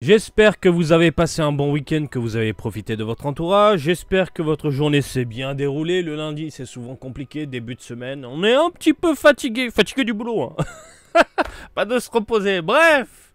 J'espère que vous avez passé un bon week-end, que vous avez profité de votre entourage. J'espère que votre journée s'est bien déroulée. Le lundi, c'est souvent compliqué, début de semaine. On est un petit peu fatigué, fatigué du boulot. Hein. Pas de se reposer. Bref,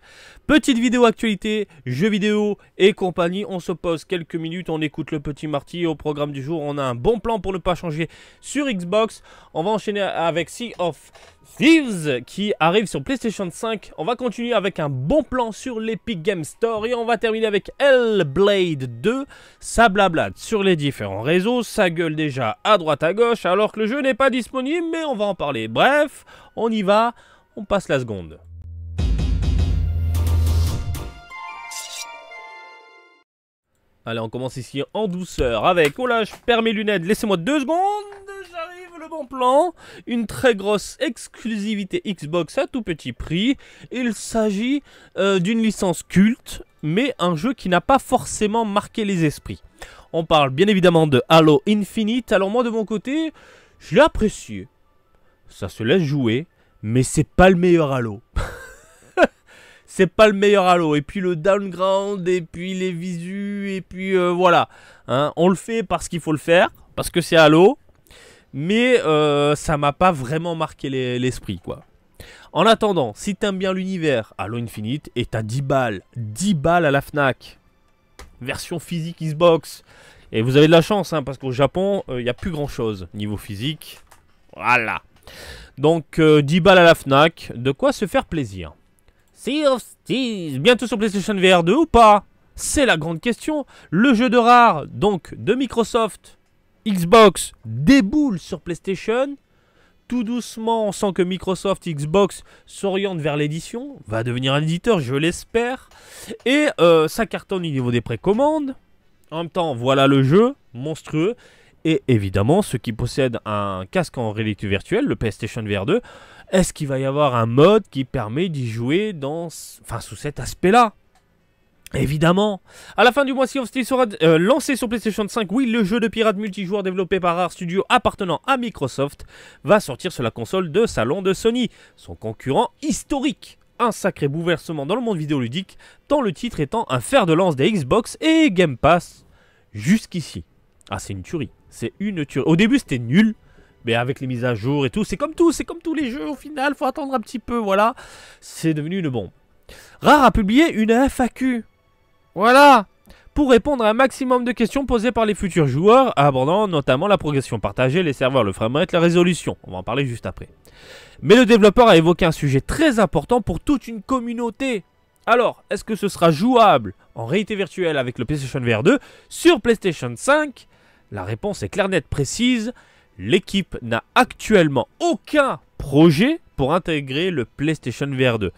petite vidéo actualité, jeux vidéo et compagnie. On se pose quelques minutes, on écoute le petit Marty. Au programme du jour, on a un bon plan pour ne pas changer sur Xbox. On va enchaîner avec Sea of Thieves qui arrive sur PlayStation 5. On va continuer avec un bon plan sur l'Epic Game Store. Et on va terminer avec Hellblade 2. Ça blablate sur les différents réseaux. Ça gueule déjà à droite à gauche alors que le jeu n'est pas disponible. Mais on va en parler. Bref, on y va. On passe la seconde. Allez, on commence ici en douceur avec... Oh là, je perds mes lunettes. Laissez-moi 2 secondes. J'arrive, le bon plan. Une très grosse exclusivité Xbox à tout petit prix. Il s'agit d'une licence culte, mais un jeu qui n'a pas forcément marqué les esprits. On parle bien évidemment de Halo Infinite. Alors moi, de mon côté, je l'ai apprécié. Ça se laisse jouer, mais c'est pas le meilleur Halo. C'est pas le meilleur Halo, et puis le downground, et puis les visus, et puis voilà. Hein, on le fait parce qu'il faut le faire, parce que c'est Halo, mais ça m'a pas vraiment marqué l'esprit, quoi. En attendant, si t'aimes bien l'univers, Halo Infinite est à 10 balles. 10 balles à la FNAC. Version physique Xbox. Et vous avez de la chance, hein, parce qu'au Japon, il n'y a plus grand-chose niveau physique. Voilà. Donc, 10 balles à la FNAC, de quoi se faire plaisir. Sea of Thieves, bientôt sur PlayStation VR 2 ou pas? C'est la grande question. Le jeu de Rare, donc de Microsoft, Xbox, déboule sur PlayStation. Tout doucement, on sent que Microsoft, Xbox s'oriente vers l'édition, va devenir un éditeur, je l'espère. Et ça cartonne au niveau des précommandes. En même temps, voilà le jeu, monstrueux. Et évidemment, ceux qui possèdent un casque en réalité virtuelle, le PlayStation VR 2, est-ce qu'il va y avoir un mode qui permet d'y jouer dans, enfin, sous cet aspect-là? Évidemment. À la fin du mois, Sea of Thieves sera lancé sur PlayStation 5. Oui, le jeu de pirates multijoueur développé par Rare Studio appartenant à Microsoft va sortir sur la console de salon de Sony, son concurrent historique. Un sacré bouleversement dans le monde vidéoludique, tant le titre étant un fer de lance des Xbox et Game Pass jusqu'ici. Ah, c'est une tuerie. C'est une tuerie. Au début, c'était nul, mais avec les mises à jour et tout, c'est comme tous les jeux au final, faut attendre un petit peu, voilà. C'est devenu une bombe. Rare a publié une FAQ. Voilà. Pour répondre à un maximum de questions posées par les futurs joueurs, abordant notamment la progression partagée, les serveurs, le framerate, la résolution. On va en parler juste après. Mais le développeur a évoqué un sujet très important pour toute une communauté. Alors, est-ce que ce sera jouable en réalité virtuelle avec le PlayStation VR 2 sur PlayStation 5? La réponse est claire, nette, précise. L'équipe n'a actuellement aucun projet pour intégrer le PlayStation VR 2.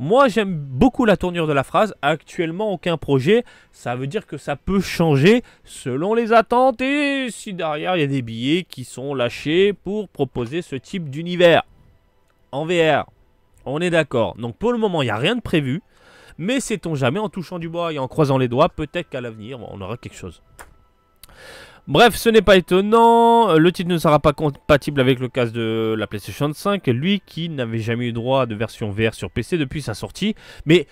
Moi, j'aime beaucoup la tournure de la phrase. Actuellement, aucun projet. Ça veut dire que ça peut changer selon les attentes et si derrière, il y a des billets qui sont lâchés pour proposer ce type d'univers en VR. On est d'accord. Donc, pour le moment, il n'y a rien de prévu. Mais sait-on jamais, en touchant du bois et en croisant les doigts, peut-être qu'à l'avenir, on aura quelque chose. Bref, ce n'est pas étonnant, le titre ne sera pas compatible avec le casque de la PlayStation 5, lui qui n'avait jamais eu droit de version VR sur PC depuis sa sortie. Mais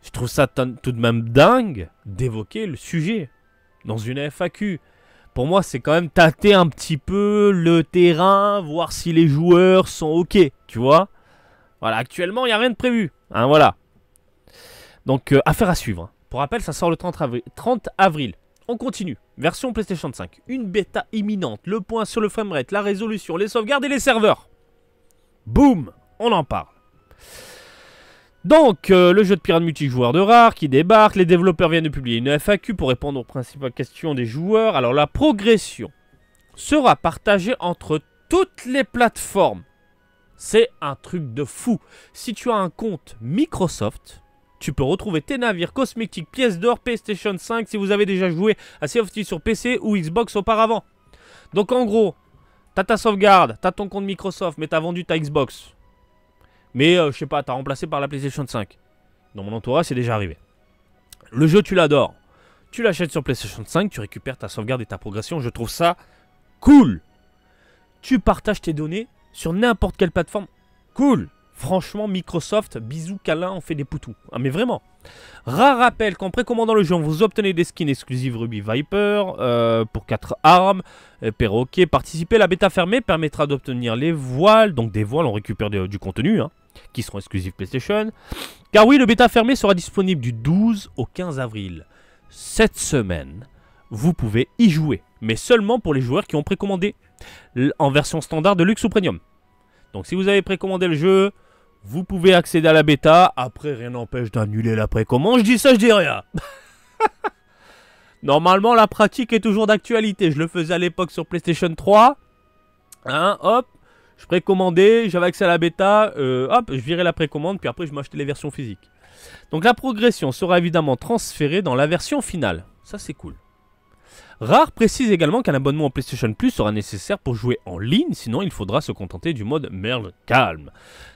je trouve ça tout de même dingue d'évoquer le sujet dans une FAQ. Pour moi, c'est quand même tâter un petit peu le terrain, voir si les joueurs sont OK, tu vois. Voilà, actuellement, il n'y a rien de prévu, hein, voilà. Donc, affaire à suivre. Pour rappel, ça sort le 30 avril. On continue, version PlayStation 5, une bêta imminente, le point sur le framerate, la résolution, les sauvegardes et les serveurs. Boum, on en parle. Donc, le jeu de pirates multijoueur de Rare qui débarque, les développeurs viennent de publier une FAQ pour répondre aux principales questions des joueurs. Alors la progression sera partagée entre toutes les plateformes. C'est un truc de fou. Si tu as un compte Microsoft... Tu peux retrouver tes navires cosmétiques, pièces d'or, PlayStation 5 si vous avez déjà joué à Sea of Thieves sur PC ou Xbox auparavant. Donc en gros, t'as ta sauvegarde, t'as ton compte Microsoft, mais t'as vendu ta Xbox. Mais je sais pas, t'as remplacé par la PlayStation 5. Dans mon entourage, c'est déjà arrivé. Le jeu, tu l'adores. Tu l'achètes sur PlayStation 5, tu récupères ta sauvegarde et ta progression. Je trouve ça cool. Tu partages tes données sur n'importe quelle plateforme. Cool. Franchement, Microsoft, bisous câlin, on fait des poutous. Ah, mais vraiment. Rare rappel qu'en précommandant le jeu, vous obtenez des skins exclusives Ruby Viper pour 4 armes, perroquet. Participer à la bêta fermée permettra d'obtenir les voiles. Donc des voiles, on récupère du contenu hein, qui seront exclusifs PlayStation. Car oui, le bêta fermé sera disponible du 12 au 15 avril. Cette semaine, vous pouvez y jouer, mais seulement pour les joueurs qui ont précommandé en version standard de luxe ou premium. Donc si vous avez précommandé le jeu, vous pouvez accéder à la bêta. Après, rien n'empêche d'annuler la précommande. Je dis ça, je dis rien. Normalement, la pratique est toujours d'actualité. Je le faisais à l'époque sur PlayStation 3. Hein, hop, je précommandais, j'avais accès à la bêta. Hop, je virais la précommande, puis après, je m'achetais les versions physiques. Donc la progression sera évidemment transférée dans la version finale. Ça, c'est cool. Rare précise également qu'un abonnement en PlayStation Plus sera nécessaire pour jouer en ligne, sinon il faudra se contenter du mode Merle Calme.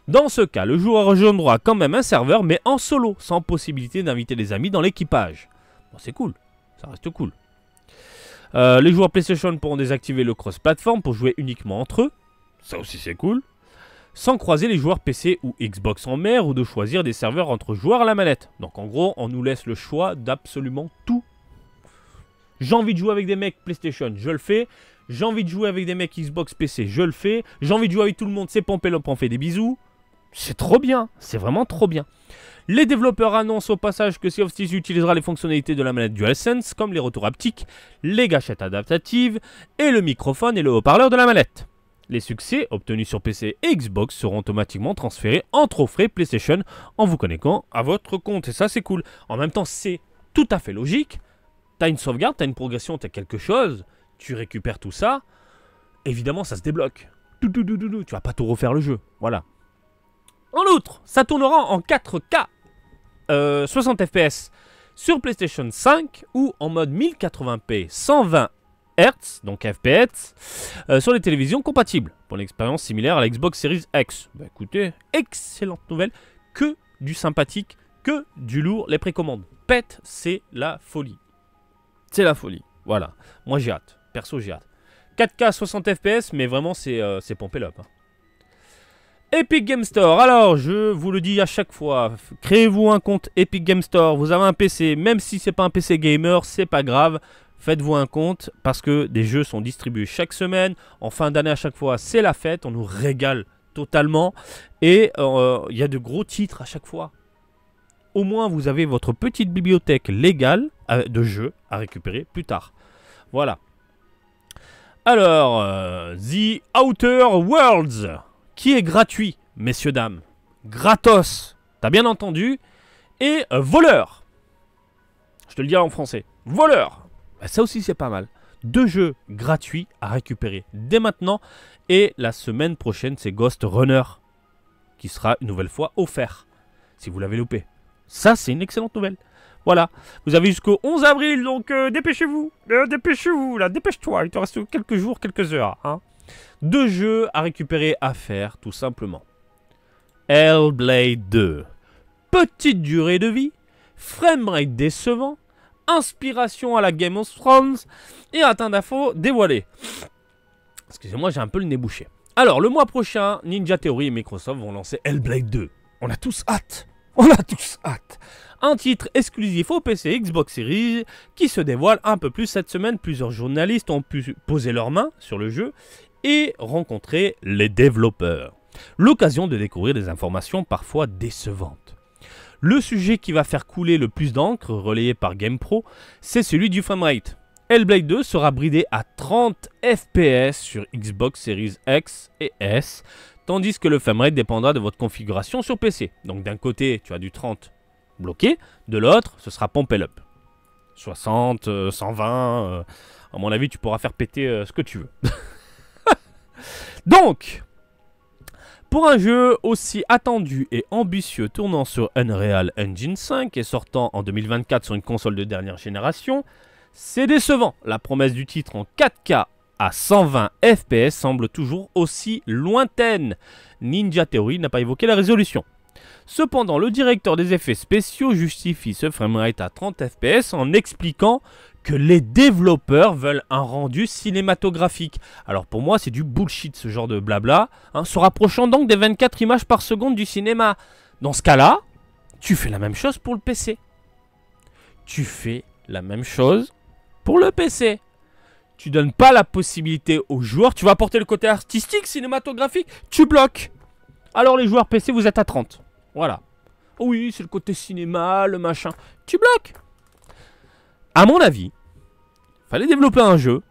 Dans ce cas, le joueur rejoindra quand même un serveur, mais en solo, sans possibilité d'inviter des amis dans l'équipage. Bon, c'est cool, ça reste cool. Les joueurs PlayStation pourront désactiver le cross-platform pour jouer uniquement entre eux, ça aussi c'est cool, sans croiser les joueurs PC ou Xbox en mer ou de choisir des serveurs entre joueurs à la manette. Donc en gros, on nous laisse le choix d'absolument tout. J'ai envie de jouer avec des mecs PlayStation, je le fais. J'ai envie de jouer avec des mecs Xbox PC, je le fais. J'ai envie de jouer avec tout le monde, c'est Pompelop, on fait des bisous. C'est trop bien, c'est vraiment trop bien. Les développeurs annoncent au passage que Sea of Thieves utilisera les fonctionnalités de la manette DualSense, comme les retours haptiques, les gâchettes adaptatives, et le microphone et le haut-parleur de la manette. Les succès obtenus sur PC et Xbox seront automatiquement transférés en trophée PlayStation en vous connectant à votre compte. Et ça, c'est cool. En même temps, c'est tout à fait logique. T'as une sauvegarde, t'as une progression, t'as quelque chose, tu récupères tout ça, évidemment ça se débloque. Tu vas pas tout refaire le jeu, voilà. En outre, ça tournera en 4K 60 FPS sur PlayStation 5 ou en mode 1080p 120 Hz, donc FPS, sur les télévisions compatibles, pour une expérience similaire à la Xbox Series X. Bah écoutez, excellente nouvelle, que du sympathique, que du lourd, les précommandes pètent, c'est la folie. C'est la folie, voilà. Moi j'ai hâte, perso j'ai hâte. 4K 60 FPS, mais vraiment c'est pompé l'op. Hein. Epic Game Store, alors je vous le dis à chaque fois, créez-vous un compte Epic Game Store, vous avez un PC, même si c'est pas un PC gamer, c'est pas grave, faites-vous un compte parce que des jeux sont distribués chaque semaine, en fin d'année à chaque fois c'est la fête, on nous régale totalement et il y a de gros titres à chaque fois. Au moins, vous avez votre petite bibliothèque légale de jeux à récupérer plus tard. Voilà. Alors, The Outer Worlds, qui est gratuit, messieurs, dames. Gratos, t'as bien entendu. Et voleur. Je te le dis en français. Voleur. Bah, ça aussi, c'est pas mal. 2 jeux gratuits à récupérer dès maintenant. Et la semaine prochaine, c'est Ghost Runner, qui sera une nouvelle fois offert, si vous l'avez loupé. Ça, c'est une excellente nouvelle. Voilà. Vous avez jusqu'au 11 avril, donc dépêchez-vous. Dépêchez-vous, là. Dépêche-toi. Il te reste quelques jours, quelques heures. Hein. 2 jeux à récupérer, à faire, tout simplement. Hellblade 2. Petite durée de vie. Framerate décevant. Inspiration à la Game of Thrones. Et atteint d'infos dévoilé. Excusez-moi, j'ai un peu le nez bouché. Alors, le mois prochain, Ninja Theory et Microsoft vont lancer Hellblade 2. On a tous hâte. On a tous hâte. Un titre exclusif au PC et Xbox Series qui se dévoile un peu plus cette semaine. Plusieurs journalistes ont pu poser leurs mains sur le jeu et rencontrer les développeurs. L'occasion de découvrir des informations parfois décevantes. Le sujet qui va faire couler le plus d'encre, relayé par GamePro, c'est celui du framerate. Hellblade 2 sera bridé à 30 FPS sur Xbox Series X et S, tandis que le framerate dépendra de votre configuration sur PC. Donc d'un côté, tu as du 30 bloqué, de l'autre, ce sera pompé up. 60, 120, à mon avis, tu pourras faire péter ce que tu veux. Donc, pour un jeu aussi attendu et ambitieux tournant sur Unreal Engine 5 et sortant en 2024 sur une console de dernière génération, c'est décevant. La promesse du titre en 4K à 120 FPS semble toujours aussi lointaine. Ninja Theory n'a pas évoqué la résolution. Cependant, le directeur des effets spéciaux justifie ce framerate à 30 FPS en expliquant que les développeurs veulent un rendu cinématographique. Alors pour moi, c'est du bullshit ce genre de blabla, hein, se rapprochant donc des 24 images par seconde du cinéma. Dans ce cas-là, Tu fais la même chose pour le PC. Tu fais la même chose pour le PC. Tu donnes pas la possibilité aux joueurs. Tu vas apporter le côté artistique, cinématographique. Tu bloques. Alors les joueurs PC, vous êtes à 30. Voilà. Oui, c'est le côté cinéma, le machin. Tu bloques. À mon avis, fallait développer un jeu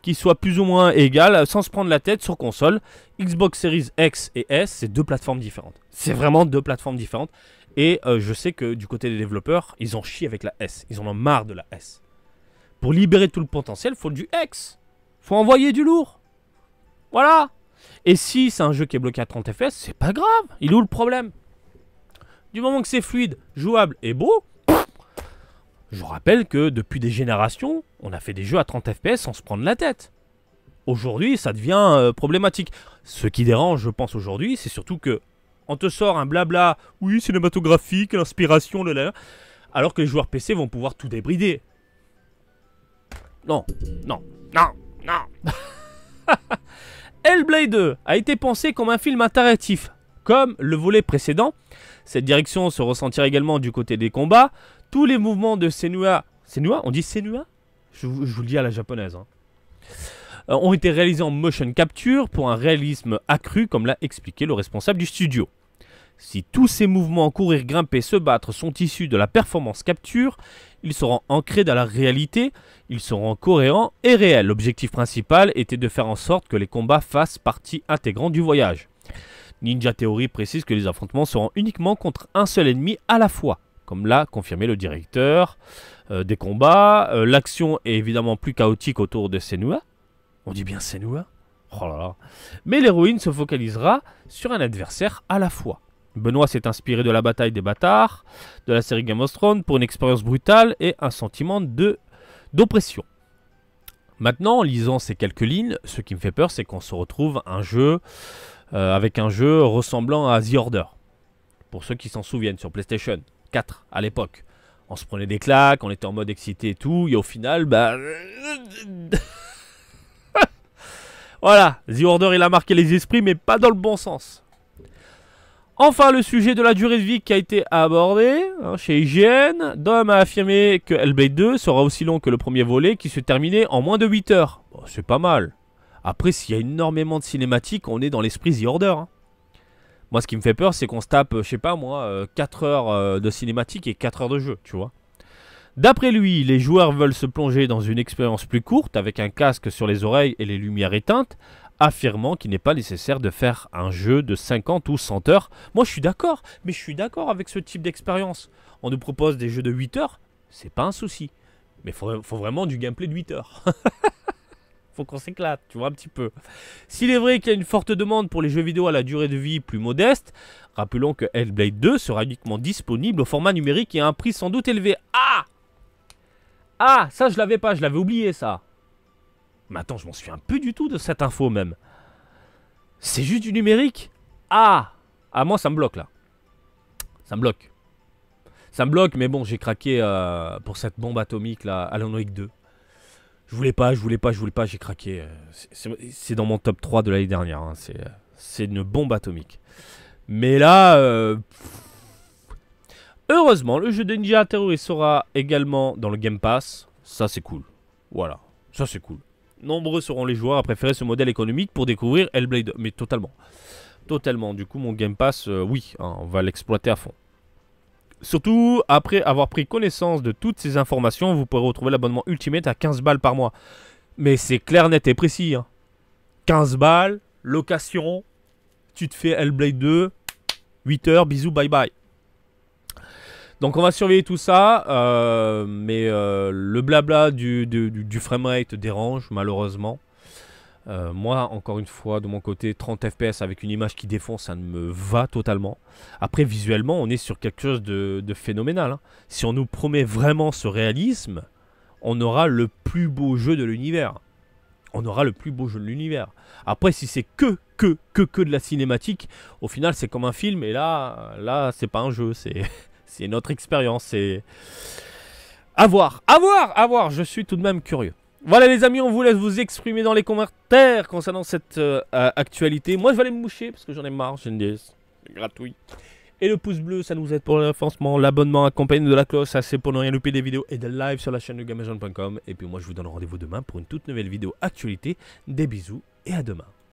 qui soit plus ou moins égal, sans se prendre la tête, sur console. Xbox Series X et S, c'est deux plateformes différentes. C'est vraiment deux plateformes différentes. Et je sais que du côté des développeurs, ils en chient avec la S. Ils en ont marre de la S. Pour libérer tout le potentiel, il faut du X. Il faut envoyer du lourd. Voilà. Et si c'est un jeu qui est bloqué à 30 FPS, c'est pas grave. Il est où le problème? Du moment que c'est fluide, jouable et beau. Je vous rappelle que depuis des générations, on a fait des jeux à 30 FPS sans se prendre la tête. Aujourd'hui, ça devient problématique. Ce qui dérange, je pense, aujourd'hui, c'est surtout que on te sort un blabla, oui, cinématographique, l'inspiration, le... alors que les joueurs PC vont pouvoir tout débrider. Non, non, non, non. Hellblade 2 a été pensé comme un film interactif. Comme le volet précédent, cette direction se ressentira également du côté des combats. Tous les mouvements de Senua... Senua? On dit Senua? Je vous le dis à la japonaise. Hein. Ont été réalisés en motion capture pour un réalisme accru, comme l'a expliqué le responsable du studio. Si tous ces mouvements, courir, grimper, se battre, sont issus de la performance capture, ils seront ancrés dans la réalité, ils seront cohérents et réels. L'objectif principal était de faire en sorte que les combats fassent partie intégrante du voyage. Ninja Theory précise que les affrontements seront uniquement contre un seul ennemi à la fois, comme l'a confirmé le directeur des combats. L'action est évidemment plus chaotique autour de Senua. On dit bien Senua? Oh là là. Mais l'héroïne se focalisera sur un adversaire à la fois. Benoît s'est inspiré de la bataille des bâtards, de la série Game of Thrones, pour une expérience brutale et un sentiment d'oppression. Maintenant, en lisant ces quelques lignes, ce qui me fait peur, c'est qu'on se retrouve un jeu, avec un jeu ressemblant à The Order. Pour ceux qui s'en souviennent, sur PlayStation 4 à l'époque. On se prenait des claques, on était en mode excité et tout, et au final, bah... voilà, The Order, il a marqué les esprits, mais pas dans le bon sens. Enfin, le sujet de la durée de vie qui a été abordé chez IGN. Dom a affirmé que Hellblade 2 sera aussi long que le premier volet, qui se terminait en moins de 8 heures. Bon, c'est pas mal. Après, s'il y a énormément de cinématiques, on est dans l'esprit The Order. Hein. Moi, ce qui me fait peur, c'est qu'on se tape, je sais pas moi, 4 heures de cinématiques et 4 heures de jeu, tu vois. D'après lui, les joueurs veulent se plonger dans une expérience plus courte, avec un casque sur les oreilles et les lumières éteintes, affirmant qu'il n'est pas nécessaire de faire un jeu de 50 ou 100 heures. Moi, je suis d'accord, mais je suis d'accord avec ce type d'expérience. On nous propose des jeux de 8 heures, c'est pas un souci. Mais il faut vraiment du gameplay de 8 heures. Faut qu'on s'éclate, tu vois, un petit peu. S'il est vrai qu'il y a une forte demande pour les jeux vidéo à la durée de vie plus modeste, rappelons que Hellblade 2 sera uniquement disponible au format numérique et à un prix sans doute élevé. Ah! Ah, ça, je l'avais pas, je l'avais oublié, ça. Mais attends, je m'en souviens plus du tout de cette info, même. C'est juste du numérique? Ah! Ah, moi, ça me bloque, là. Ça me bloque. Ça me bloque, mais bon, j'ai craqué pour cette bombe atomique, là, Alan Wake 2. Je voulais pas, j'ai craqué. C'est dans mon top 3 de l'année dernière. Hein. C'est une bombe atomique. Mais là... Heureusement, le jeu de Ninja Theory sera également dans le Game Pass. Ça, c'est cool. Voilà, ça, c'est cool. Nombreux seront les joueurs à préférer ce modèle économique pour découvrir Hellblade. Mais totalement. Totalement. Du coup, mon Game Pass, oui, hein, on va l'exploiter à fond. Surtout, après avoir pris connaissance de toutes ces informations, vous pourrez retrouver l'abonnement Ultimate à 15 balles par mois. Mais c'est clair, net et précis. Hein. 15 balles, location, tu te fais Hellblade 2, 8 heures, bisous, bye bye. Donc on va surveiller tout ça, mais le blabla du framerate dérange malheureusement. Moi, encore une fois, de mon côté, 30 FPS avec une image qui défonce, ça ne me va totalement. Après, visuellement, on est sur quelque chose de phénoménal. Hein. Si on nous promet vraiment ce réalisme, on aura le plus beau jeu de l'univers. On aura le plus beau jeu de l'univers. Après, si c'est que de la cinématique, au final, c'est comme un film. Et là c'est pas un jeu, c'est... C'est notre expérience, c'est à voir, je suis tout de même curieux. Voilà les amis, on vous laisse vous exprimer dans les commentaires concernant cette actualité. Moi je vais aller me moucher parce que j'en ai marre, j'ai une DS, c'est gratuit. Et le pouce bleu, ça nous aide pour le renforcement. L'abonnement accompagne de la cloche, ça c'est pour ne rien louper des vidéos et des lives sur la chaîne de GamerGen.com. Et puis moi je vous donne rendez-vous demain pour une toute nouvelle vidéo actualité. Des bisous et à demain.